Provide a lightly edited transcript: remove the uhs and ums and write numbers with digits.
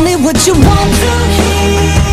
me what you want to hear.